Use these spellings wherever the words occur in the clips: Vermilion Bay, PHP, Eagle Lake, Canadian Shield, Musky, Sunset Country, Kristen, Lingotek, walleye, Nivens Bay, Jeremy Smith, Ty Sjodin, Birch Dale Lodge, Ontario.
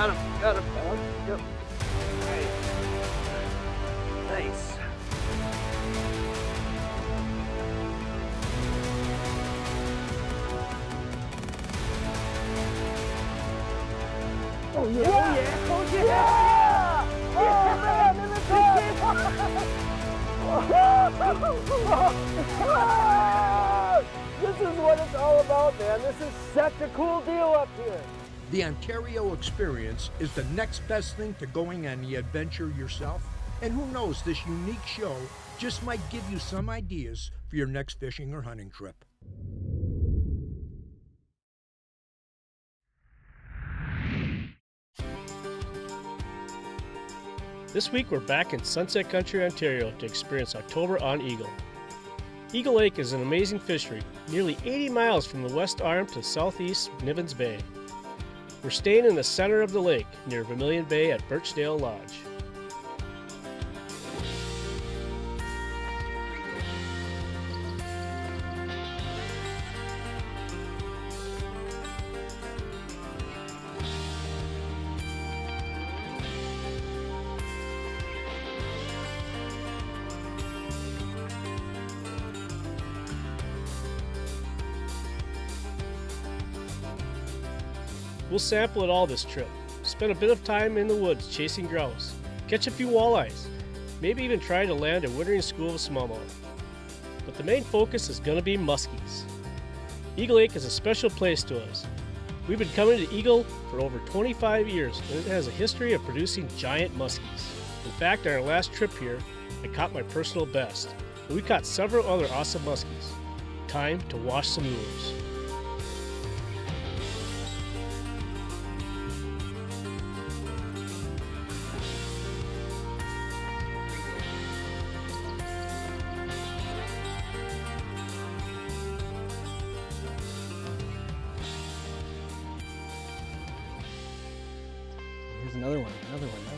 Got him. Yep. All right. Nice. Oh yeah! Yeah! This is what it's all about, man. This is such a cool deal up here. The Ontario experience is the next best thing to going on the adventure yourself. And who knows, this unique show just might give you some ideas for your next fishing or hunting trip. This week we're back in Sunset Country, Ontario to experience October on Eagle. Eagle Lake is an amazing fishery, nearly 80 miles from the west arm to southeast Nivens Bay. We're staying in the center of the lake near Vermilion Bay at Birch Dale Lodge. We'll sample it all this trip, spend a bit of time in the woods chasing grouse, catch a few walleyes, maybe even try to land a wintering school of smallmouth. But the main focus is going to be muskies. Eagle Lake is a special place to us. We've been coming to Eagle for over 25 years and it has a history of producing giant muskies. In fact, on our last trip here, I caught my personal best, and we caught several other awesome muskies. Time to wash some lures. Another one. They're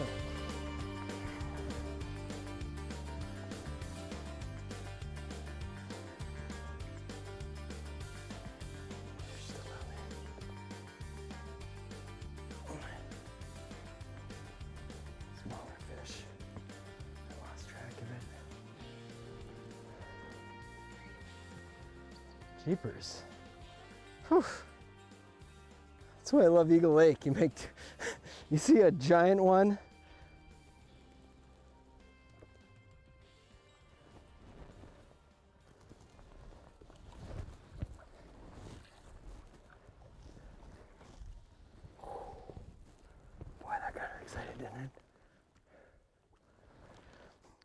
still out there. Smaller fish. I lost track of it. Jeepers. Whew. That's why I love Eagle Lake. You make you see a giant one? Boy, that got her excited, didn't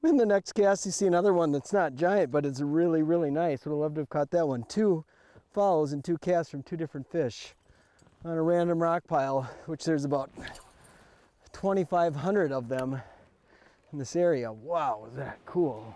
it? In the next cast, you see another one that's not giant, but it's really, really nice. Would have loved to have caught that one. 2 follows and 2 casts from 2 different fish on a random rock pile, which there's about 2,500 of them in this area. Wow, is that cool?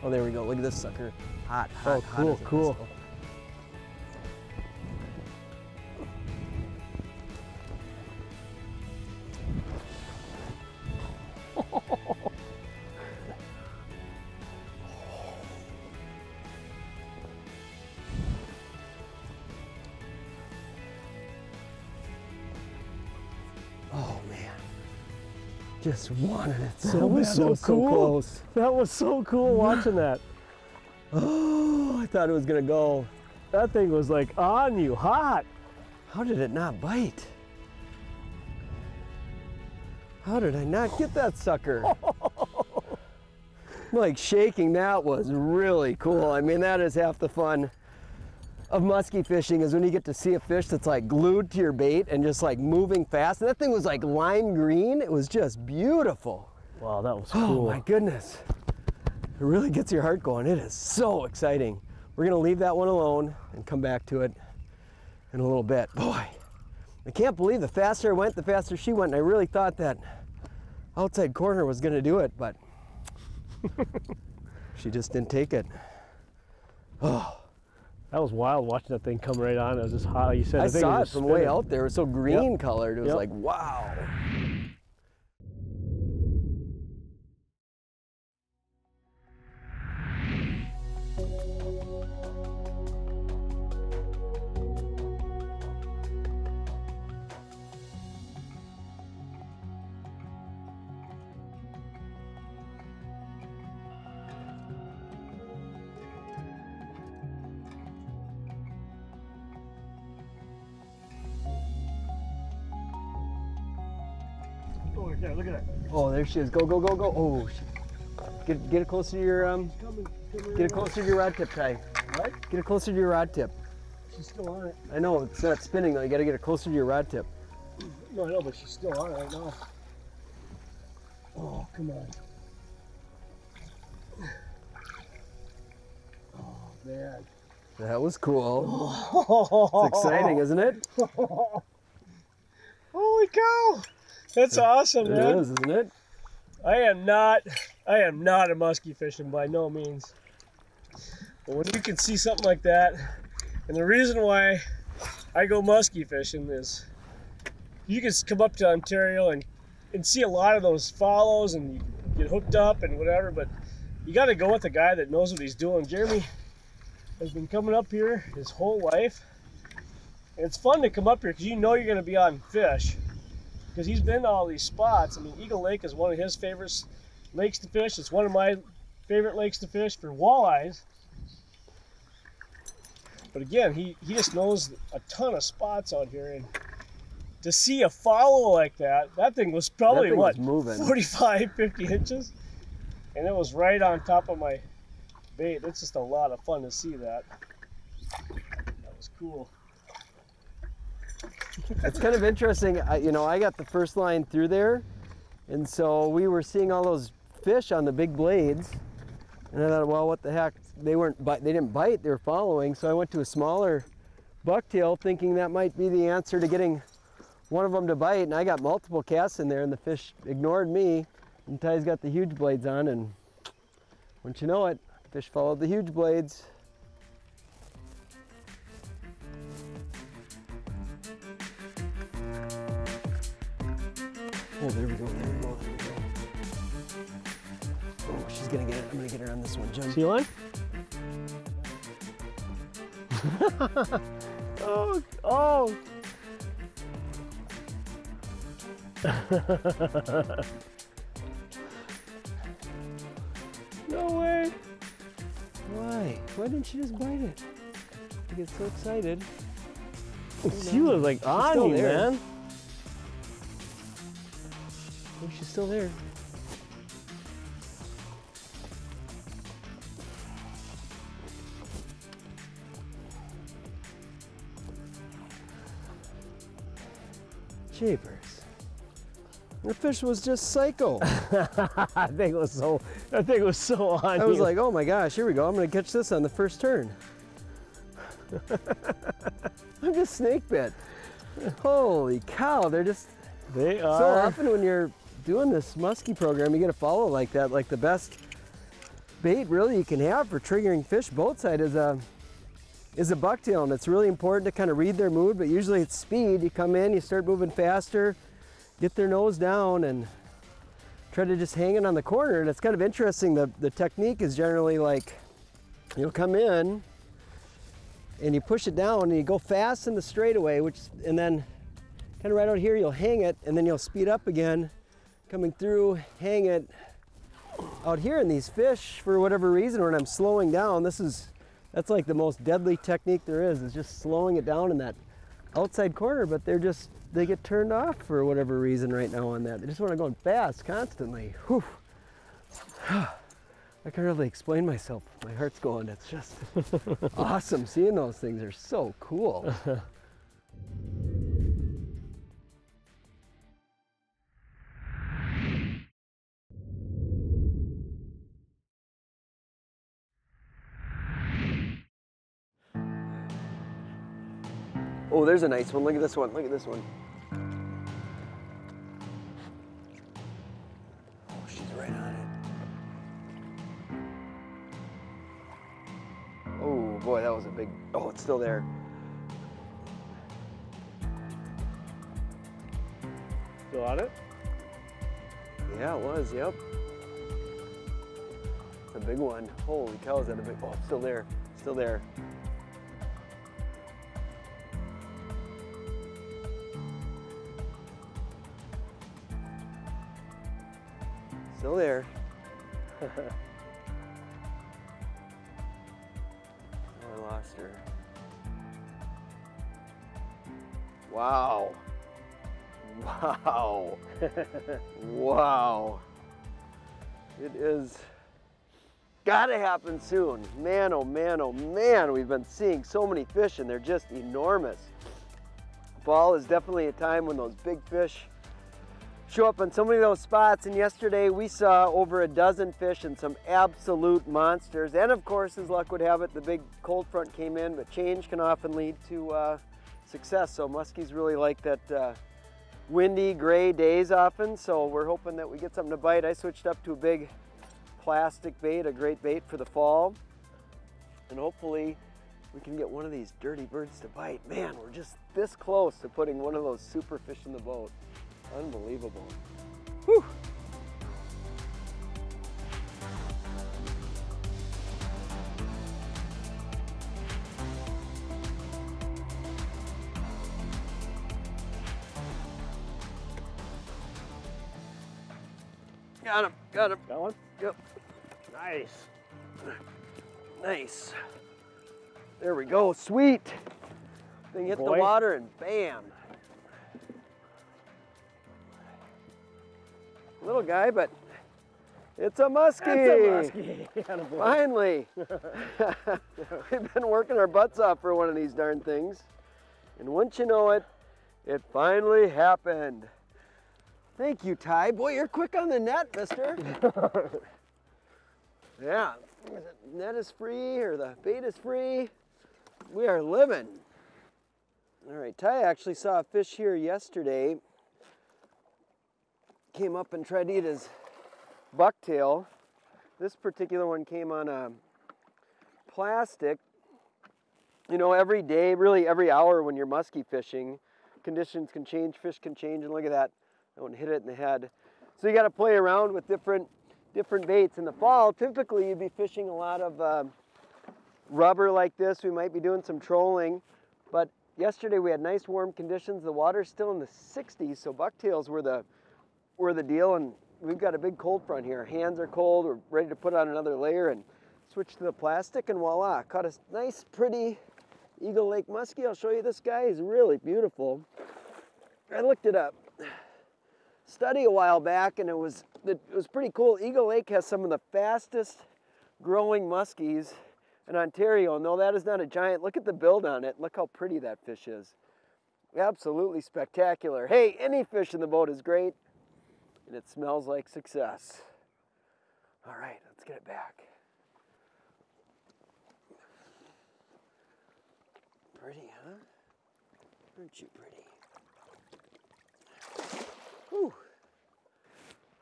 Oh, there we go. Look at this sucker. Hot. Oh, cool. Oh, man. Just wanted it so bad. That was so close. That was so cool watching that. Oh, I thought it was gonna go. That thing was like on you, hot. How did it not bite? How did I not get that sucker? I'm like shaking. That was really cool. I mean, that is half the fun of musky fishing is when you get to see a fish that's like glued to your bait and just like moving fast. And that thing was like lime green. It was just beautiful. Wow, that was cool. Oh my goodness. It really gets your heart going. It is so exciting. We're gonna leave that one alone and come back to it in a little bit. Boy, I can't believe the faster I went, the faster she went. And I really thought that outside corner was gonna do it, but She just didn't take it. Oh, that was wild watching that thing come right on. It was just hot. You said I saw it from way out there. It was so green colored. It was like, wow. Yeah, look at that. Oh, there she is. Go, go, go, go. Oh, get it closer to your get it closer to your rod tip, Ty. What? Get it closer to your rod tip. She's still on it. I know it's not spinning though. You got to get it closer to your rod tip. No, I know, but she's still on it right now. Oh, come on. Oh man. That was cool. It's exciting, isn't it? Holy cow! That's awesome, man. It is, isn't it? I am not a musky fisherman by no means. But when you can see something like that, and the reason why I go musky fishing is you can come up to Ontario and see a lot of those follows and you get hooked up and whatever, but you got to go with a guy that knows what he's doing. Jeremy has been coming up here his whole life. And it's fun to come up here because you know you're going to be on fish. Because he's been to all these spots. I mean, Eagle Lake is one of his favorite lakes to fish. It's one of my favorite lakes to fish for walleyes. But again, he just knows a ton of spots out here. And to see a follow like that, that thing was probably, what, 45, 50 inches? And it was right on top of my bait. It's just a lot of fun to see that. That was cool. It's kind of interesting, you know, I got the first line through there, and so we were seeing all those fish on the big blades, and I thought, well, what the heck, they didn't bite, they were following, so I went to a smaller bucktail thinking that might be the answer to getting one of them to bite, and I got multiple casts in there, and the fish ignored me, and Ty's got the huge blades on, and wouldn't you know it, fish followed the huge blades. Oh, there we go, there we go, there we go. Oh, she's gonna get it. I'm gonna get her on this one, Jim. See one? Oh, oh! No way! Why? Why didn't she just bite it? I get so excited. She was like on you, man. Oh, she's still there. Jeepers. Your fish was just psycho. I think it was so on. I was like, oh my gosh, here we go. I'm gonna catch this on the first turn. I'm just snake bit. Holy cow, they're just so often when you're doing this musky program, you get a follow like that. Like the best bait really you can have for triggering fish both side is a bucktail, and it's really important to kind of read their mood, but usually it's speed. You come in, you start moving faster, get their nose down and try to just hang it on the corner. And it's kind of interesting, the technique is generally like, you'll come in and you push it down and you go fast in the straightaway, and then kind of right out here you'll hang it, and then you'll speed up again coming through, hang it out here. In these fish, for whatever reason, when I'm slowing down, that's like the most deadly technique there is just slowing it down in that outside corner, but they get turned off for whatever reason right now on that. They just want to go fast constantly. Whew. I can't really explain myself. My heart's going. It's just awesome seeing those things. They're so cool. Oh, there's a nice one. Look at this one. Look at this one. Oh, she's right on it. boy, that was a big, oh, it's still there. Still on it? Yeah, it was, yep. It's a big one. Holy cow, is that a big, oh, it's still there, still there. Still there. Oh, I lost her. Wow. Wow. Wow. It is gotta happen soon. Man, oh man, oh man, we've been seeing so many fish and they're just enormous. Fall is definitely a time when those big fish show up on so many of those spots, and yesterday we saw over a dozen fish and some absolute monsters. And of course, as luck would have it, the big cold front came in, but change can often lead to success. So muskies really like that windy gray days often, so we're hoping that we get something to bite. I switched up to a big plastic bait, a great bait for the fall, and hopefully we can get one of these dirty birds to bite. Man, we're just this close to putting one of those super fish in the boat. Unbelievable. Whew. Got him, got him. Got one? Yep. Nice. Nice. There we go, sweet. Thing hit the water and bam. Little guy, but it's a musky. That's a musky. Finally. We've been working our butts off for one of these darn things. And once you know it, it finally happened. Thank you, Ty. Boy, you're quick on the net, mister. Yeah, the net is free or the bait is free. We are living. All right, Ty actually saw a fish here yesterday. Came up and tried to eat his bucktail. This particular one came on a plastic. You know, every day, really every hour when you're musky fishing, conditions can change, fish can change, and look at that. That one hit it in the head. So you got to play around with different baits. In the fall, typically you'd be fishing a lot of rubber like this. We might be doing some trolling, but yesterday we had nice warm conditions. The water's still in the 60s, so bucktails were the deal, and we've got a big cold front here. Our hands are cold, we're ready to put on another layer and switch to the plastic, and voila, caught a nice, pretty Eagle Lake muskie. I'll show you this guy, he's really beautiful. I looked it up, study a while back, and it was pretty cool. Eagle Lake has some of the fastest growing muskies in Ontario, and though that is not a giant, look at the build on it, look how pretty that fish is. Absolutely spectacular. Hey, any fish in the boat is great, and it smells like success. All right, let's get it back. Pretty, huh? Aren't you pretty? Whew.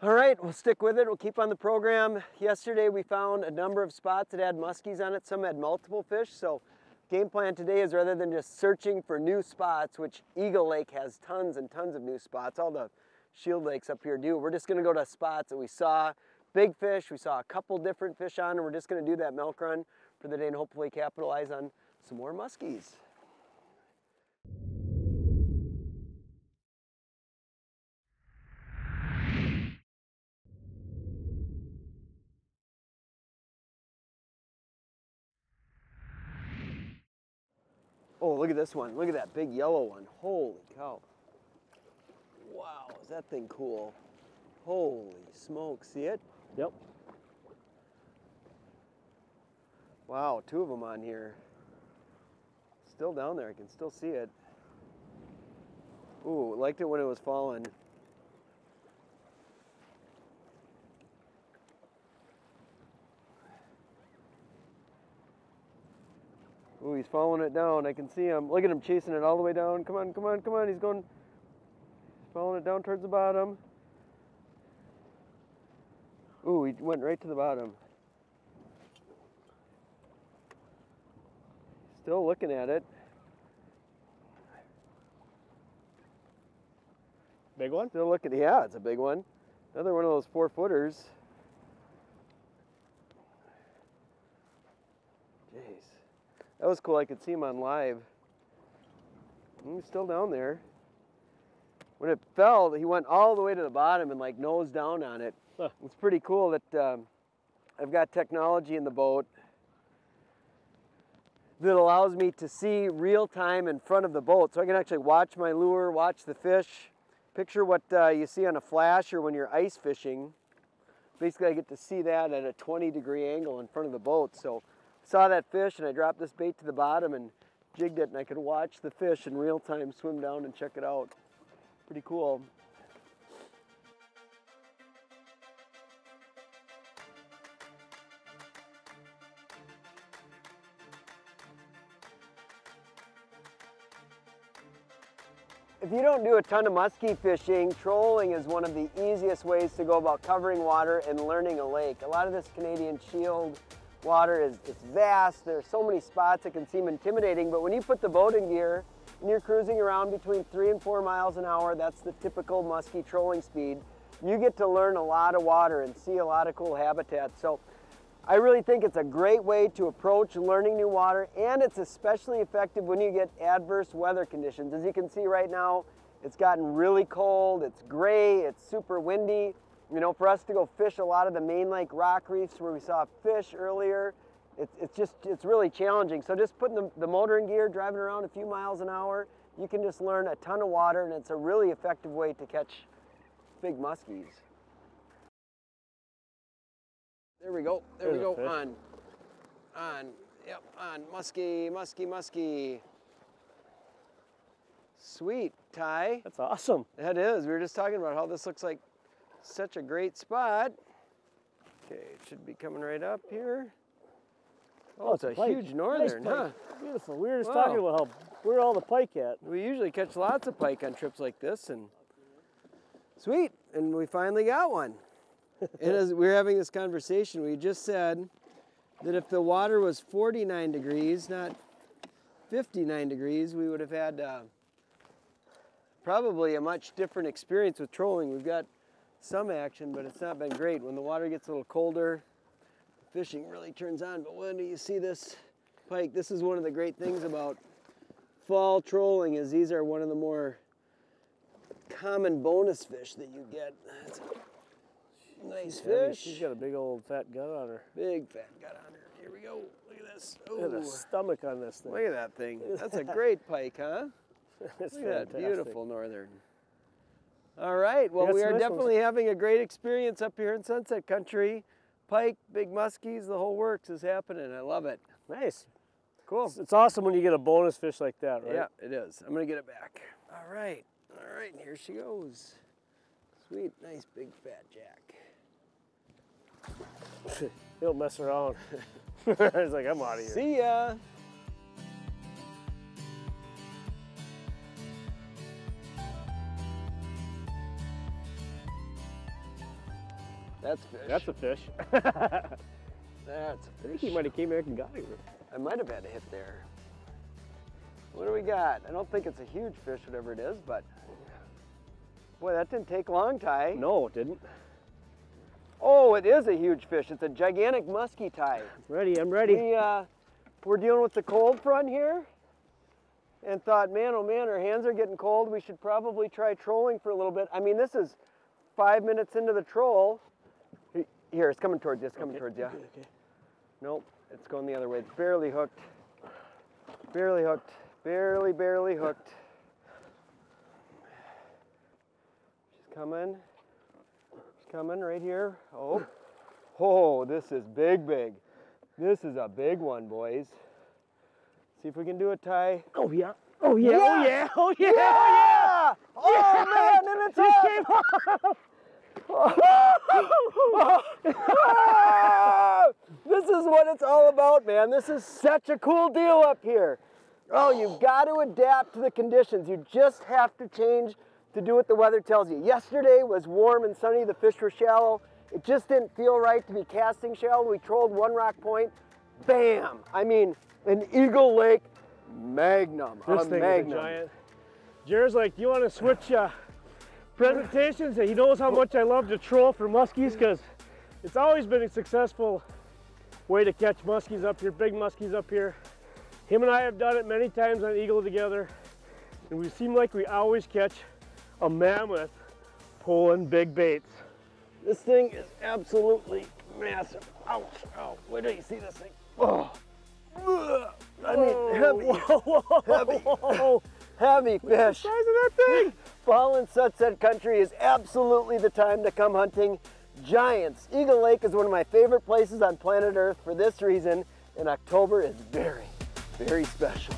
All right, we'll stick with it. We'll keep on the program. Yesterday, we found a number of spots that had muskies on it. Some had multiple fish. So game plan today is, rather than just searching for new spots, which Eagle Lake has tons and tons of new spots, all the Shield lakes up here do, we're just gonna go to spots that we saw big fish, we saw a couple different fish on, and we're just gonna do that milk run for the day and hopefully capitalize on some more muskies. Oh, look at this one, look at that big yellow one, holy cow. Wow, is that thing cool? Holy smoke, see it? Yep. Wow, two of them on here. Still down there, I can still see it. Ooh, liked it when it was falling. Ooh, he's following it down, I can see him. Look at him chasing it all the way down. Come on, come on, come on, he's going. Following it down towards the bottom. Ooh, he went right to the bottom. Still looking at it. Big one? Still looking, yeah, it's a big one. Another one of those 4-footers. Jeez. That was cool, I could see him on live. He's still down there. When it fell, he went all the way to the bottom and like nose down on it. Huh. It's pretty cool that I've got technology in the boat that allows me to see real time in front of the boat. So I can actually watch my lure, watch the fish, picture what you see on a flash or when you're ice fishing. Basically I get to see that at a 20-degree angle in front of the boat. So I saw that fish and I dropped this bait to the bottom and jigged it, and I could watch the fish in real time swim down and check it out. Pretty cool. If you don't do a ton of musky fishing, trolling is one of the easiest ways to go about covering water and learning a lake. A lot of this Canadian Shield water it's vast. There's so many spots it can seem intimidating, but when you put the boat in gear and you're cruising around between 3 and 4 miles an hour, that's the typical musky trolling speed, you get to learn a lot of water and see a lot of cool habitats. So I really think it's a great way to approach learning new water, and it's especially effective when you get adverse weather conditions. As you can see right now, it's gotten really cold, it's gray, it's super windy. You know, for us to go fish a lot of the main lake rock reefs where we saw fish earlier, it's really challenging. So just putting the motor in gear, driving around a few miles an hour, you can just learn a ton of water, and it's a really effective way to catch big muskies. There we go, there we go, on, musky. Sweet, Ty. That's awesome. That is, we were just talking about how this looks like such a great spot. Okay, it should be coming right up here. Oh, it's a huge northern, huh? Beautiful, we were just talking about where all the pike at. We usually catch lots of pike on trips like this, and sweet, and we finally got one. And as we were having this conversation, we just said that if the water was 49 degrees, not 59 degrees, we would have had probably a much different experience with trolling. We've got some action, but it's not been great. When the water gets a little colder, fishing really turns on. But when do you see this pike? This is one of the great things about fall trolling, is these are one of the more common bonus fish that you get. That's nice fish. She's got a big old fat gut on her. Big fat gut on her. Here we go. Look at this. Ooh. Look at the stomach on this thing. Look at that thing. That's a great pike, huh? That's Look at that beautiful northern. All right. Well, we are definitely having a great experience up here in Sunset Country. Pike, big muskies, the whole works is happening. I love it. Nice. Cool. It's awesome when you get a bonus fish like that, right? Yeah, it is. I'm going to get it back. All right. All right. Here she goes. Sweet. Nice big fat jack. He'll mess around. He's like, I'm out of here. See ya. That's fish. That's a fish. That's a fish. I think he might have came back and got him. I might have had a hit there. What do we got? I don't think it's a huge fish, whatever it is, but boy, that didn't take long, Ty. No, it didn't. Oh, it is a huge fish. It's a gigantic musky, Ty. Ready, I'm ready. We're dealing with the cold front here and thought, man, oh man, our hands are getting cold. We should probably try trolling for a little bit. I mean, this is 5 minutes into the troll. Here, it's coming towards you, Okay. Nope, it's going the other way. It's barely hooked. Barely hooked. Barely hooked. She's coming. Coming right here. Oh, oh, this is big. This is a big one, boys. See if we can do it, Ty. Oh yeah. Oh yeah. Yeah. Oh yeah. Yeah. Oh yeah. Oh man, and it's off. Oh. This is what it's all about, man. This is such a cool deal up here. Oh, you've got to adapt to the conditions. You just have to change to do what the weather tells you. Yesterday was warm and sunny, the fish were shallow. It just didn't feel right to be casting shallow. We trolled one rock point, bam! I mean, an Eagle Lake Magnum. This thing is a giant. Jared's like, you want to switch presentations? He knows how much I love to troll for muskies because it's always been a successful way to catch muskies up here, big muskies up here. Him and I have done it many times on Eagle together, and we seem like we always catch a mammoth pulling big baits. This thing is absolutely massive. Ouch, ow, where do you see this thing? Oh. I mean, heavy, heavy fish. What's the size of that thing? Fall in Sunset Country is absolutely the time to come hunting giants. Eagle Lake is one of my favorite places on planet Earth for this reason, and October is very, very special.